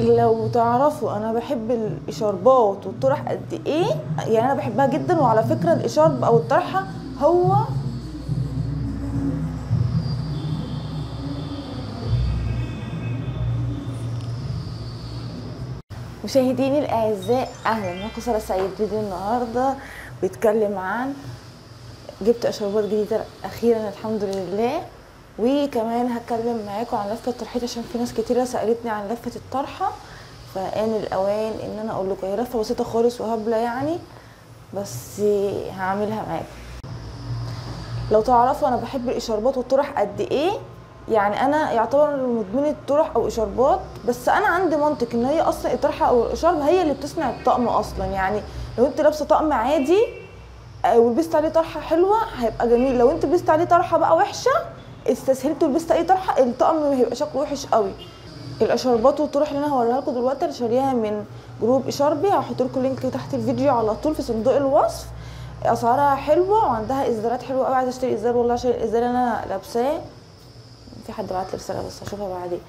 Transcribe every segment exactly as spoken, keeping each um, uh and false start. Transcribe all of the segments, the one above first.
لو تعرفوا انا بحب الاشاربات والطرح قد ايه، يعني انا بحبها جدا. وعلى فكره الاشارب او الطرحه هو مشاهديني الاعزاء اهلا، انا سارة سعيد. فيديو النهارده بيتكلم عن جبت اشاربات جديده اخيرا الحمد لله، وكمان هتكلم معاكم عن لفه الطرحات عشان في ناس كتيره سالتني عن لفه الطرحه، فان الاوان ان انا اقول لكم. هي لفه بسيطه خالص وهبله يعني، بس هعملها معاكم. لو تعرفوا انا بحب الاشاربات والطرح قد ايه، يعني انا يعتبر مدمنه طرح او اشاربات، بس انا عندي منطق ان هي اصلا الطرحه او الاشارب هي اللي بتصنع الطقم اصلا. يعني لو انت لابسه طقم عادي ولبست عليه طرحه حلوه هيبقى جميل، لو انت لبست عليه طرحه بقى وحشه استسهلت ولبست اي طرحه الطقم هيبقى شكله وحش قوي. الاشاربات والطرح اللي انا هوريها لكم دلوقتي انا شاريها من جروب اشاربي، هحط لكم لينك تحت الفيديو على طول في صندوق الوصف. اسعارها حلوه وعندها ازدارات حلوه قوي. عايزه اشتري ازدار والله عشان الازدار اللي انا لابساه، في حد بعت لي رساله بس هشوفها بعدين.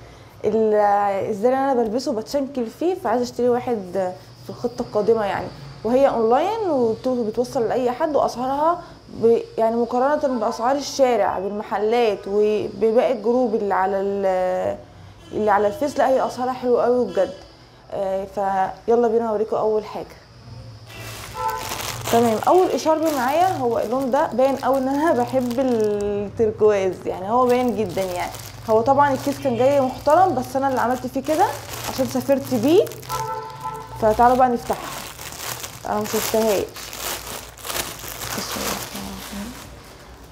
الازدار اللي انا بلبسه بتشنكل فيه، فعايزه اشتري واحد في الخطه القادمه يعني، وهي اونلاين وبتوصل لاي حد، واسعارها يعني مقارنه باسعار الشارع بالمحلات وباقي الجروب اللي على اللي على الفيس، لا هي اسعارها حلوه قوي بجد. فيلا بينا اوريكم اول حاجه. تمام، اول اشارب معايا هو اللون ده، باين قوي ان انا بحب التركواز، يعني هو باين جدا. يعني هو طبعا الكيس كان جاي محترم بس انا اللي عملت فيه كده عشان سافرت بيه. فتعالوا بقى نفتحها، انا مشفتهاش.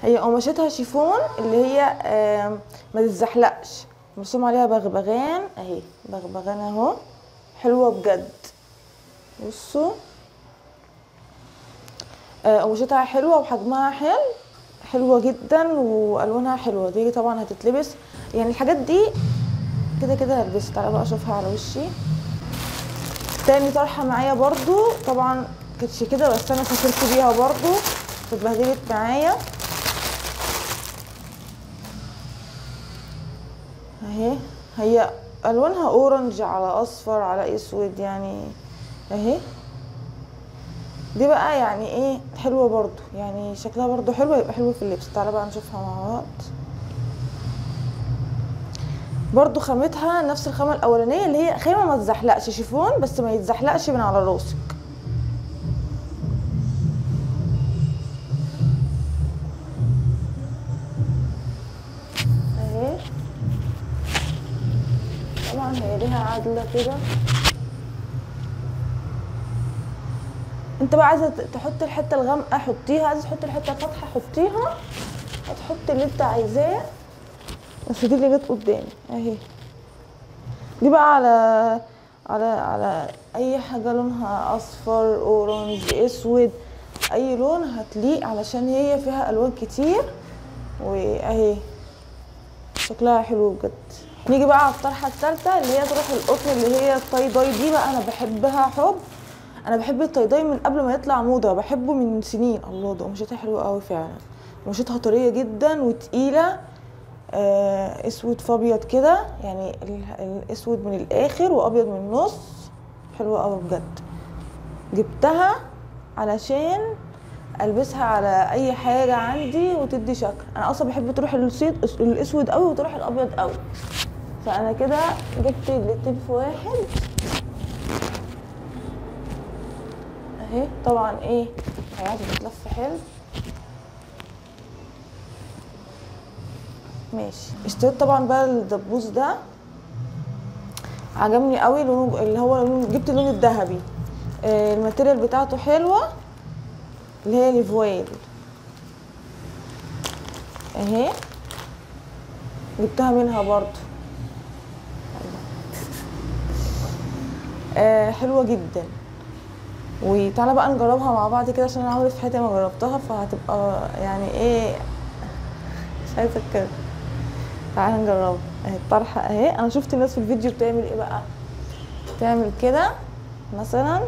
هي قماشتها شيفون اللي هي ما تتزحلقش، مرسوم عليها بغبغان اهي، بغبغان اهو، حلوه بجد. بصوا قماشتها حلوه وحجمها حلو، حلوه جدا والوانها حلوه. دي طبعا هتتلبس، يعني الحاجات دي كده كده هلبسها. تعالى بقى اشوفها على وشي. تاني طرحه معايا برضو، طبعا كانتش كده بس انا سافرت بيها برضو فاتبهدلت معايا اهي. هي الوانها اورنج على اصفر على اسود يعني اهي. دي بقى يعني ايه، حلوه برضو، يعني شكلها برضو حلو، هيبقى حلو في اللبس. تعالى بقى نشوفها مع بعض. برضو خامتها نفس الخامه الاولانيه اللي هي خامه ما تزحلقش، شيفون بس ما يتزحلقش من على راسك. اهي طبعا هي ليها عدله كده. انت بقى عايزه تحط الحته الغامقه حطيها، عايزه تحط الحته الفاتحه حطيها، هتحط اللي انت عايزاه، بس دي اللي جت قدامي اهي. دي بقى على على على اي حاجه لونها اصفر اورنج اسود، اي لون هتليق علشان هي فيها الوان كتير واهي شكلها حلو بجد. نيجي بقى على الطرحه الثالثه اللي هي طرح القطن اللي هي التاي داي. دي بقى انا بحبها حب، انا بحب التاي داي من قبل ما يطلع موضه، بحبه من سنين. الله، ده قماشتها حلوه قوي فعلا، قماشتها طريه جدا وتقيله، آه اسود فابيض كده، يعني الاسود من الاخر وابيض من النص، حلوه قوي بجد. جبتها علشان البسها على اي حاجه عندي وتدي شكل. انا اصلا بحب تروح الاسود قوي وتروح الابيض قوي، فانا كده جبت الاتنين في واحد اهي. طبعا ايه هي بتلف حلو. ماشي، اشتريت طبعا بقى الدبوس ده، عجبني قوي لونه اللي هو لون، جبت اللون الذهبي. آه الماتيريال بتاعته حلوه اللي هي ليفويل اهي، جبتها منها برضو. آه حلوه جدا. وتعالى بقى نجربها مع بعض كده عشان انا عمري في حياتي ما جربتها، فهتبقى يعني ايه مش عايزه كده. تعالى نجربها اهي الطرحه اهي. انا شفت الناس في الفيديو بتعمل ايه بقى، بتعمل كده مثلا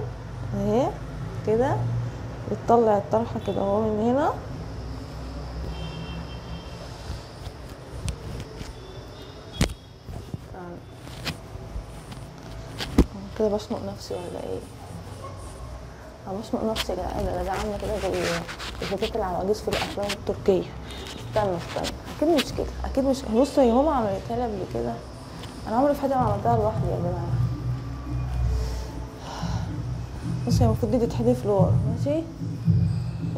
اهي كده، بتطلع الطرحه كده اهو من هنا كده بشنق نفسي ولا ايه؟ انا بشنق نفسي يا جدعان، انا عامله كده زي الفتيات العواجيز في الافلام التركيه. استنى استنى اكيد مش كده، اكيد مش. بصوا يا ماما عملتها لي قبل كده، انا عمري في حياتي ما عملتها لوحدي يا جماعه. بصوا هي المفروض دي تتحدف لورا ماشي،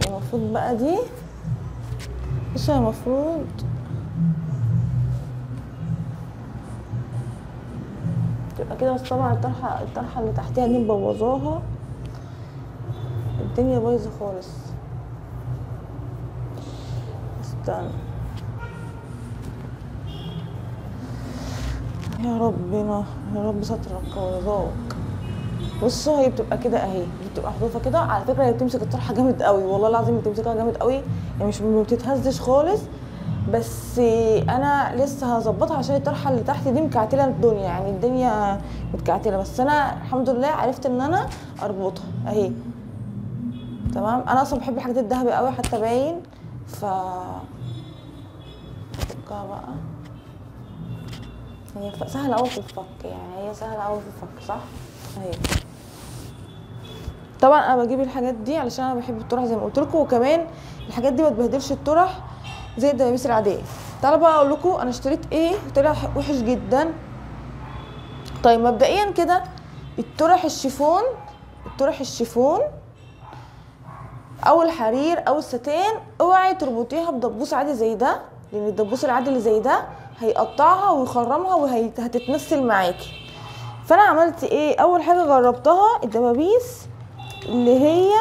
المفروض بقى دي، بصوا هي المفروض تبقى كده، بس طبعا الطرحه الطرحه اللي تحتها دي مبوظاها، الدنيا بايظه خالص. استنى يا ربنا يا رب سترك ورضاك. بصوا هي بتبقى كده اهي، بتبقى محذوفه كده. على فكره هي بتمسك الطرحه جامد قوي، والله العظيم بتمسكها جامد قوي، يعني مش ما بتتهزش خالص، بس انا لسه هظبطها عشان الطرحه اللي تحت دي مكعتله الدنيا، يعني الدنيا متكعتله، بس انا الحمد لله عرفت ان انا اربطها اهي تمام. انا اصلا بحب الحاجات الذهبي قوي حتى باين، ف فكها بقى. هي سهله قوي في الفك، يعني هي سهله قوي في الفك صح اهي. طبعا انا بجيب الحاجات دي علشان انا بحب الطرح زي ما قلت لكم، وكمان الحاجات دي ما تبهدلش الطرح زي الدبابيس العاديه. تعالوا بقى اقول لكم انا اشتريت ايه طلع وحش جدا. طيب مبدئيا كده الطرح الشيفون، الطرح الشيفون او الحرير او الستان اوعي تربطيها بدبوس عادي زي ده، لان الدبوس العادي اللي زي ده هيقطعها ويخرمها وهتتمثل معاكي. فانا عملت ايه؟ اول حاجه جربتها الدبابيس اللي هي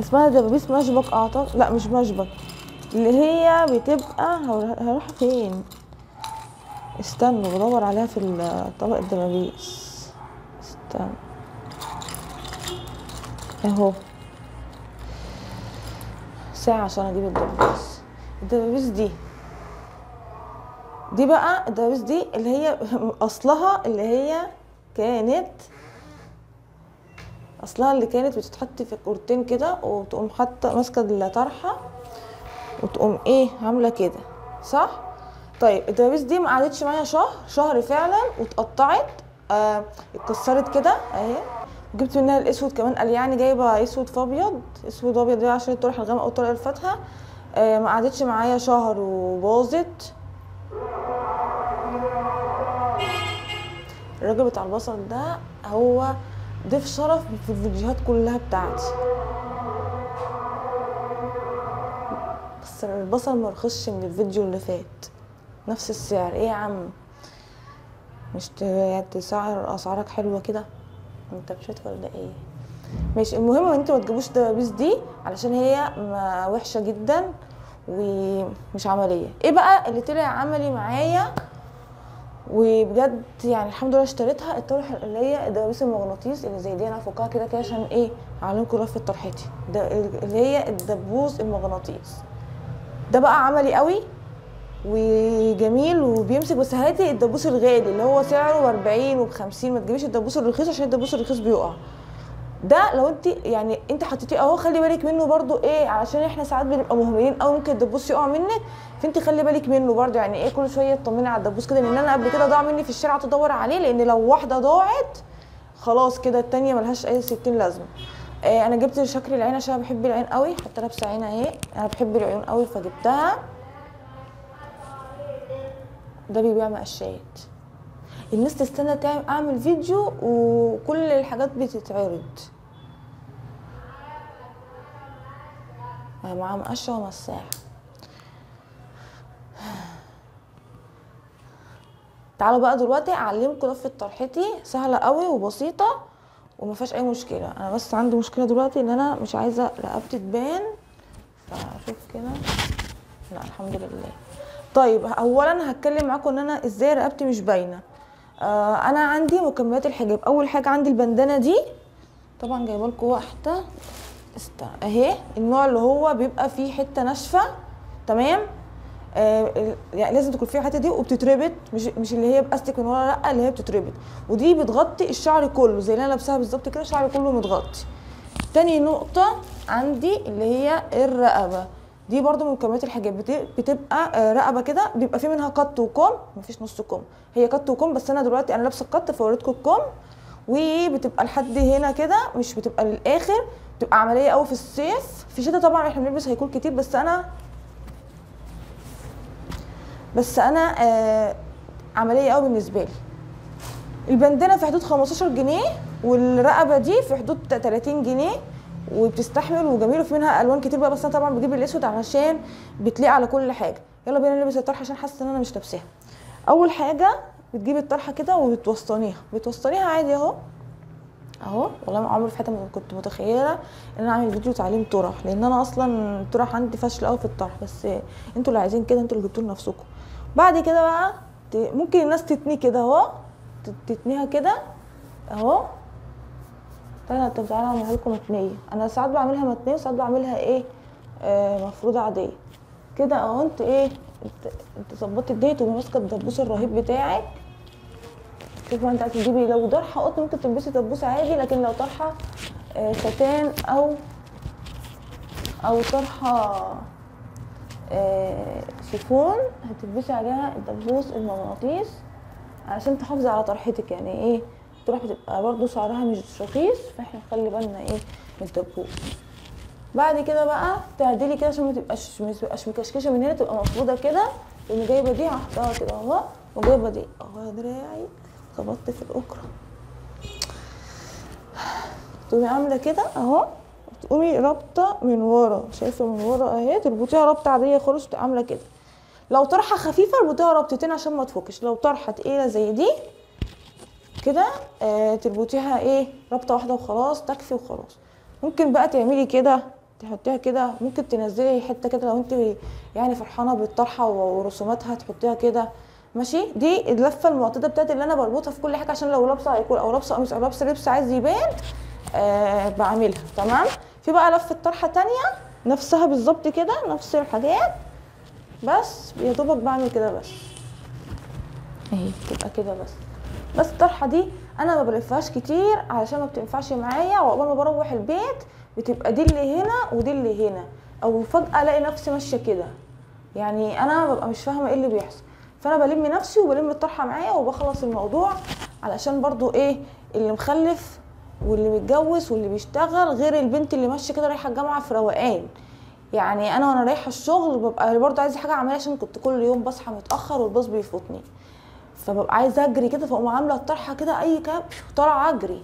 اسمها دبابيس مشبك اعتقد، لا مش مشبك، اللي هي بتبقى هروح فين؟ استنوا بدور عليها في طبق الدبابيس. استنوا اهو ساعة عشان اجيب الدبابيس. الدبابيس دي دي بقى الدبابيس دي اللي هي اصلها اللي هي كانت اصلها اللي كانت بتتحط في كورتين كده، وتقوم حاطة ماسكة الطرحة وتقوم ايه عامله كده صح. طيب الدبابيس دي ما قعدتش معايا شهر، شهر فعلا واتقطعت، آه اتكسرت كده اهي. جبت منها الاسود كمان، قال يعني جايبه اسود فابيض، اسود وابيض ده عشان الطرح الغامق او الطرح الفاتحه. آه ما قعدتش معايا شهر وباظت. الراجل بتاع البصل ده هو ضيف شرف في الفيديوهات كلها بتاعتي، بس البصل مرخصش من الفيديو اللي فات نفس السعر. ايه يا عم مش تسعر اسعارك حلوه كده، انت مشيت ولا ايه؟ ماشي. المهم ان انتوا ما تجيبوش الدبابيس دي علشان هي وحشه جدا ومش عمليه. ايه بقى اللي طلع عملي معايا وبجد يعني الحمد لله اشتريتها؟ الطرح اللي هي الدبابيس المغناطيس اللي زي دي، انا هفكها كده كده عشان ايه اعلمكم رفه طرحتي، اللي هي الدبوس المغناطيس ده بقى عملي قوي وجميل وبيمسك. بس هاتي الدبوس الغالي اللي هو سعره باربعين وبخمسين، ما تجيبيش الدبوس الرخيص عشان الدبوس الرخيص بيقع. ده لو انت يعني انت حطيتيه اهو خلي بالك منه برده ايه، علشان احنا ساعات بنبقى مهملين او ممكن الدبوس يقع منك، فانت خلي بالك منه برده يعني ايه كل شويه تطمني على الدبوس كده، لان انا قبل كده ضاع مني في الشارع تدور عليه، لان لو واحده ضاعت خلاص كده الثانيه ملهاش اي ستين لازمه. ايه انا جبت شكل العين عشان بحب العين قوي، حتى لابسه عين اهي، انا بحب العيون قوي فجبتها. ده بيبيع مقشات، الناس تستنى اعمل فيديو وكل الحاجات بتتعرض، معاه مقشه ومساحه. تعالوا بقى دلوقتي اعلمكم لفه طرحتي، سهله قوي وبسيطه وما فيهاش اي مشكله. انا بس عندي مشكله دلوقتي ان انا مش عايزه رقبتي تبان، فشوف كده. لا الحمد لله. طيب اولا هتكلم معاكم ان انا ازاي رقبتي مش باينه. آه انا عندي مكملات الحجاب. اول حاجه عندي البندانه دي، طبعا جايبه لكم واحده اهي، النوع اللي هو بيبقى فيه حته ناشفه تمام. آه يعني لازم تكون فيها الحته دي وبتتربط، مش مش اللي هي باستيك من ورا لا، اللي هي بتتربط، ودي بتغطي الشعر كله زي اللي انا لابساها بالظبط كده، شعري كله متغطي. تاني نقطه عندي اللي هي الرقبه دي، برضو من مكملات الحجاب، بتبقى رقبه كده بيبقى في منها قط وكم، مفيش نص كم، هي قط وكم بس انا دلوقتي انا لابسه القط فوريتكم الكم، وبتبقى لحد هنا كده، مش بتبقى للاخر، بتبقى عمليه قوي في الصيف. في الشتا طبعا احنا بنلبس هيكون كتير، بس انا بس انا آه عمليه قوي بالنسبه لي. البندانه في حدود خمستاشر جنيه، والرقبه دي في حدود تلاتين جنيه، وبتستحمل وجميل، وفي منها الوان كتير بقى، بس انا طبعا بجيب الاسود علشان بتليق على كل حاجه. يلا بينا نلبس الطرحه عشان حاسه ان انا مش لابساها. اول حاجه بتجيبي الطرحه كده وبتوسطنيها، بتوسطنيها عادي اهو اهو. والله ما عمري في حياتي كنت متخيله ان انا اعمل فيديو تعليم طرح، لان انا اصلا الطرح عندي فاشله قوي في الطرح، بس انتوا اللي عايزين كده، انتوا اللي جبتوا لنفسكم. بعد كده بقى ممكن الناس تتنيه كده اهو، تتنيها كده اهو. انا طب تعالى اعملها لكم متنيه، انا ساعات بعملها متنيه وساعات بعملها ايه آه مفروضه عاديه كده اهو. انت ايه انت انت ظبطت الدنيا، تقومي ماسكه الدبوس الرهيب بتاعك. شوف بقى انت عايزه تجيبي، لو طرحه قطن ممكن تلبسي دبوس عادي، لكن لو طرحه آه ستان او او طرحه آه شيفون هتلبسي عليها الدبوس المغناطيس عشان تحافظي على طرحتك. يعني ايه تروح بتبقى برضو شعرها مش رخيص، فاحنا نخلي بالنا ايه من الدبوس. بعد كده بقى تعدلي كده عشان ما تبقاش ما تبقاش مكشكشه من هنا، تبقى مفروده كده. تقوم جايبه دي حطها كده اهو، وجايبه دي اهو دراعي، خبطت في الاكره. تقومي عامله كده اهو، تقومي رابطه من ورا، شايفه من ورا اهي، تربطيها رابطه عاديه خالص. تبقى عامله كده. لو طرحه خفيفه اربطيها رابطتين عشان ما تفكش، لو طرحه تقيله زي دي كده آه تربطيها ايه رابطه واحده وخلاص، تكفي وخلاص. ممكن بقى تعملي كده تحطيها كده، ممكن تنزلي حته كده لو انت يعني فرحانه بالطرحه ورسوماتها تحطيها كده. ماشي، دي اللفه المعتاده بتاعتي اللي انا بربطها في كل حاجه، عشان لو لابسه هيكون او لابسه قميص او لابسه لبس عايز يبان آه بعملها. تمام. في بقى لفه طرحه تانيه نفسها بالظبط كده، نفس الحاجات، بس يا دوبك بعمل كده بس اهي، تبقى كده بس. بس الطرحه دي انا ما بلفهاش كتير علشان ما بتنفعش معايا، وقبل ما بروح البيت بتبقى دي اللي هنا ودي اللي هنا، او فجاه الاقي نفسي ماشيه كده، يعني انا ببقى مش فاهمه ايه اللي بيحصل. فانا بلم نفسي وبلم الطرحه معايا وبخلص الموضوع، علشان برضو ايه اللي مخلف واللي متجوز واللي بيشتغل غير البنت اللي ماشيه كده رايحه الجامعه في روقان. يعني انا وانا رايحه الشغل ببقى برضو عايزه حاجه اعملها، عشان كنت كل يوم بصحى متاخر والباص بيفوتني، فببقى عايزه اجري كده، فاقوم عامله الطرحه كده اي كاب طالعه اجري.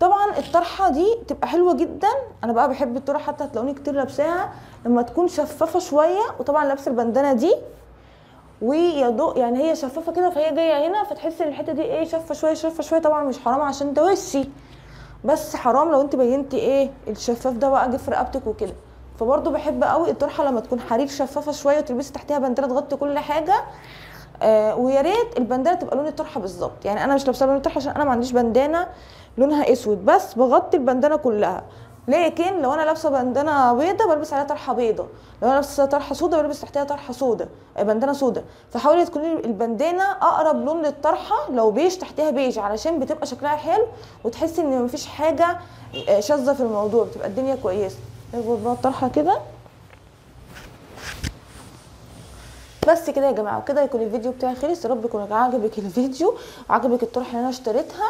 طبعا الطرحه دي تبقى حلوه جدا، انا بقى بحب الطرح حتى هتلاقوني كتير لابساها لما تكون شفافه شويه. وطبعا لابسه البندانه دي ويا دوب، يعني هي شفافه كده، فهي جايه هنا فتحس ان الحته دي ايه شفه شويه شفه شويه. طبعا مش حرام عشان ده وشي، بس حرام لو انت بينتي ايه الشفاف ده بقى جه في رقبتك وكده. فبرضه بحب قوي الطرحه لما تكون حرير شفافه شويه وتلبسي تحتها بندانه تغطي كل حاجه. آه ويا ريت البندانه تبقى لون الطرحه بالظبط، يعني انا مش لابسه لون الطرحه عشان انا ما عنديش بندانه لونها اسود، بس بغطي البندانه كلها. لكن لو انا لابسه بندانه بيضه بلبس عليها طرحه بيضه، لو انا لابسه طرحه سودا بلبس تحتها طرحه سودا بندانه سودا. فحاولي تكون البندانه اقرب لون للطرحه، لو بيج تحتها بيج، علشان بتبقى شكلها حلو وتحسي ان مفيش حاجه شاذه في الموضوع، بتبقى الدنيا كويسه. نربط بقى الطرحه كده بس كده يا جماعه، وكده يكون الفيديو بتاعي خلص. يا رب يكون عجبك الفيديو وعجبك الطرحه اللي انا اشتريتها،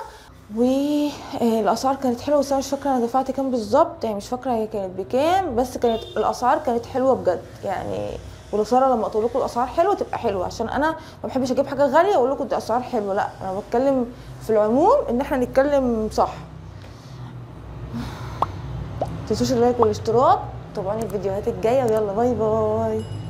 والاسعار كانت حلوه، بس انا مش فاكره انا دفعت كام بالظبط، يعني مش فاكره هي كانت بكام، بس كانت الاسعار كانت حلوه بجد يعني. ولو ساره لما اقول لكم الاسعار حلوه تبقى حلوه، عشان انا ما بحبش اجيب حاجه غاليه واقول لكم دي اسعار حلوه، لا انا بتكلم في العموم ان احنا نتكلم صح. ما تنسوش اللايك والاشتراك، تابعوني الفيديوهات الجايه، ويلا باي باي.